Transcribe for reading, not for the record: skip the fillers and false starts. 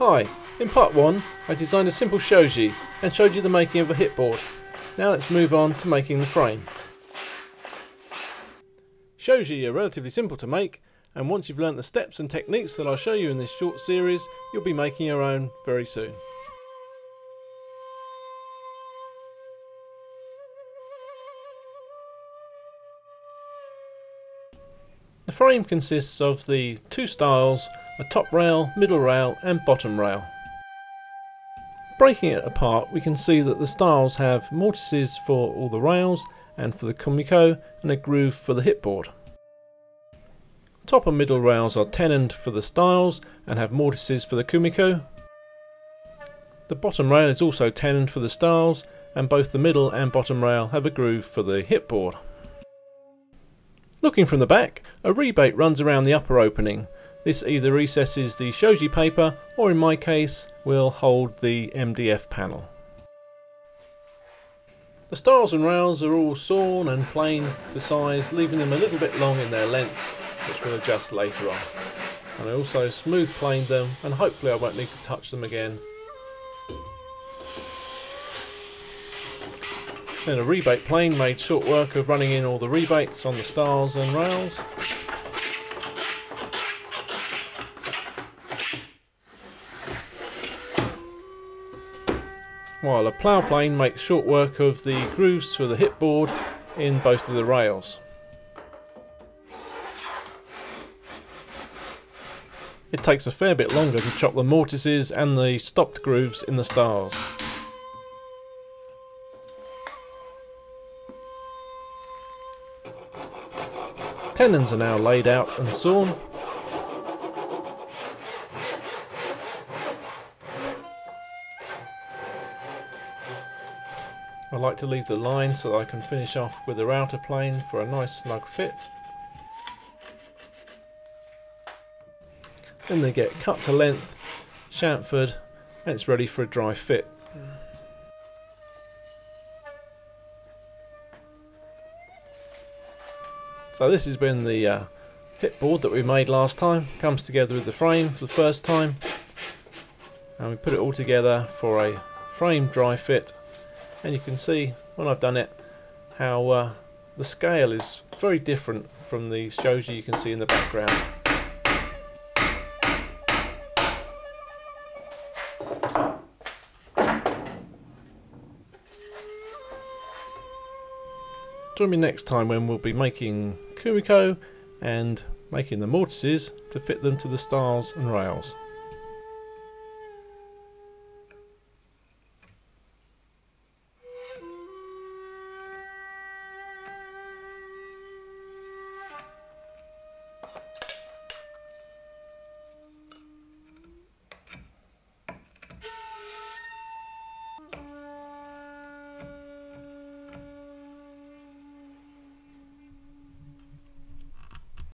Hi, in part 1 I designed a simple shoji and showed you the making of a hipboard. Now let's move on to making the frame. Shoji are relatively simple to make, and once you've learnt the steps and techniques that I'll show you in this short series, you'll be making your own very soon. The frame consists of the two styles, a top rail, middle rail and bottom rail. Breaking it apart, we can see that the styles have mortises for all the rails and for the Kumiko, and a groove for the hipboard. Top and middle rails are tenoned for the styles and have mortises for the Kumiko. The bottom rail is also tenoned for the styles, and both the middle and bottom rail have a groove for the hipboard. Looking from the back, a rebate runs around the upper opening. This either recesses the shoji paper, or in my case, will hold the MDF panel. The styles and rails are all sawn and planed to size, leaving them a little bit long in their length, which we'll adjust later on. And I also smooth planed them, and hopefully I won't need to touch them again. Then a rebate plane made short work of running in all the rebates on the styles and rails. While a plough plane makes short work of the grooves for the hipboard in both of the rails. It takes a fair bit longer to chop the mortises and the stopped grooves in the styles. Tenons are now laid out and sawn. I like to leave the line so that I can finish off with a router plane for a nice snug fit. Then they get cut to length, chamfered, and it's ready for a dry fit. So this has been the hipboard that we made last time. Comes together with the frame for the first time, and we put it all together for a frame dry fit. And you can see when I've done it how the scale is very different from the shoji you can see in the background. Join me next time when we'll be making Kumiko and making the mortises to fit them to the styles and rails.